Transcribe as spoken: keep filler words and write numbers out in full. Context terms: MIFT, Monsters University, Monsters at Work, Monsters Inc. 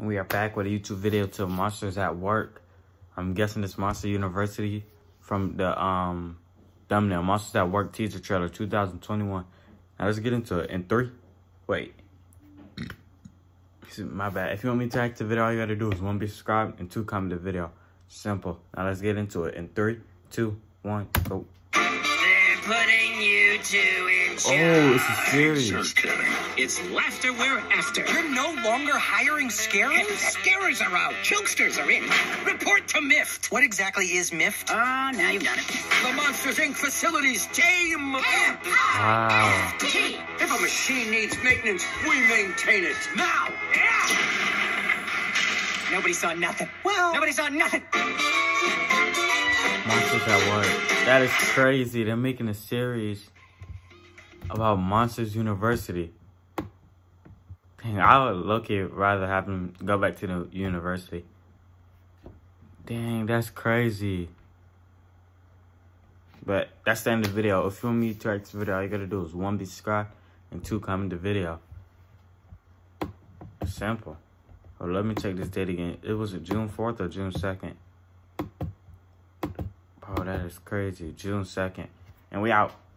And we are back with a YouTube video to Monsters at Work. I'm guessing it's Monsters University from the um thumbnail. Monsters at Work teaser trailer two thousand twenty-one. Now let's get into it in three. Wait. My bad. If you want me to activate the video, all you gotta do is one, be subscribed, and two, comment the video. Simple. Now let's get into it in three, two, one, go. Putting you two in charge. Oh, this is serious. Just kidding. It's laughter we're after. You're no longer hiring scarers? Scarers are out. Jokesters are in. Report to M I F T. What exactly is M I F T? Ah, uh, now you've got it. The Monsters Incorporated facilities team. Wow. If a machine needs maintenance, we maintain it. Now. Nobody saw nothing. Well, nobody saw nothing. Monsters at Work. That is crazy. They're making a series about Monsters University. Dang, I would low-key rather have them go back to the university. Dang, that's crazy. But that's the end of the video. If you want me to like this video, all you gotta do is one, be subscribed, and two, comment the video. Simple. Oh, let me check this date again. It was June fourth or June second. Oh, that is crazy. June second. And we out.